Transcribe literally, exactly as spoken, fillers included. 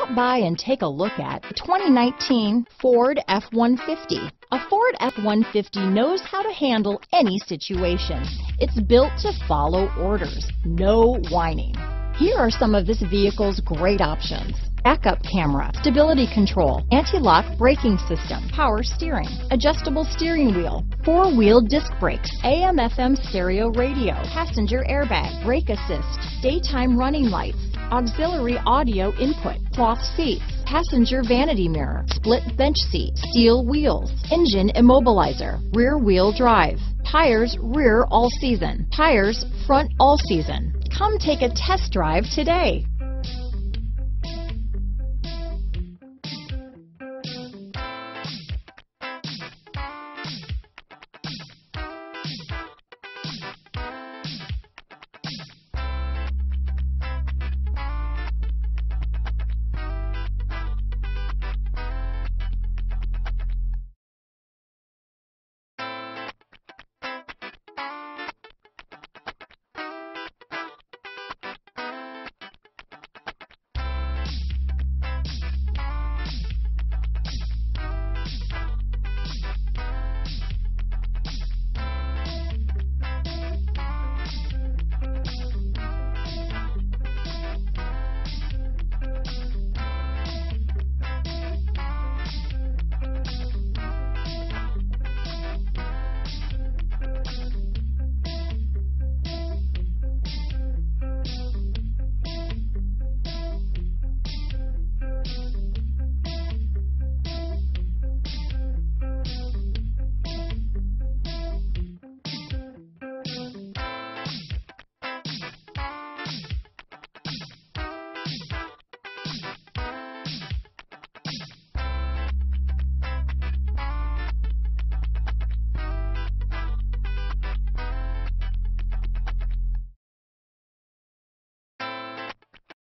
Stop by and take a look at the twenty nineteen Ford F one fifty. A Ford F one fifty knows how to handle any situation. It's built to follow orders, no whining. Here are some of this vehicle's great options: backup camera, stability control, anti-lock braking system, power steering, adjustable steering wheel, four-wheel disc brakes, A M F M stereo radio, passenger airbag, brake assist, daytime running lights, auxiliary audio input, cloth seats, passenger vanity mirror, split bench seat, steel wheels, engine immobilizer, rear wheel drive, tires rear all season, tires front all season. Come take a test drive today.